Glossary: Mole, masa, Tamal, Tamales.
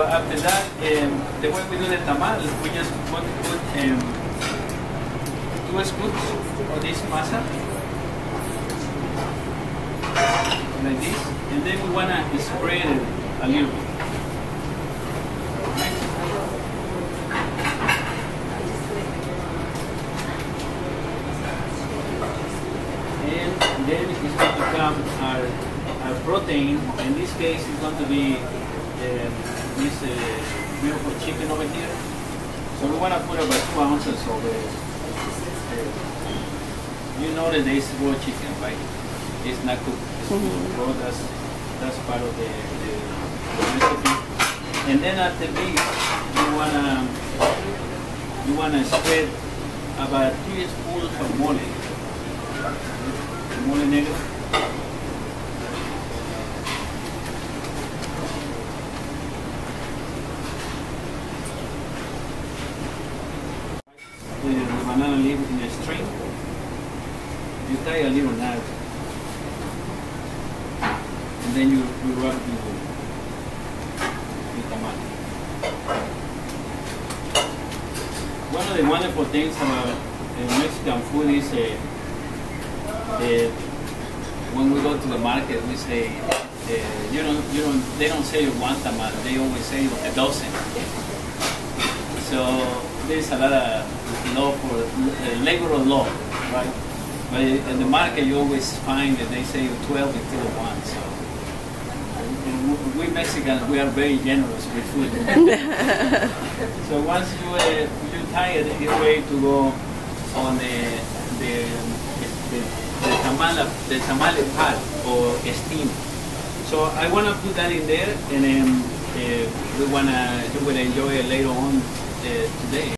But after that, the way we do the tamales, we just put 2 scoops of this masa, like this, and then we want to spread it a little bit. And then it's going to come our protein. In this case, it's going to be this beautiful chicken over here. So we want to put about 2 ounces of it. You know that this is raw chicken, right? It's not cooked. It's raw. That's part of the recipe. And then after this, you wanna spread about 3 spoons of mole negro. Banana leaf in a string. You tie a little knot, and then you wrap it in the tamale. One of the wonderful things about Mexican food is when we go to the market, we say they don't say 1 tamale, they always say 12. So there's a lot of love for labor of love, right? But in the market, you always find that they say 12 instead of 1. So and we Mexicans, we are very generous with food. So once you tie it, you're ready to go on the tamale pot or steam. So I want to put that in there, and we want to enjoy it later on today.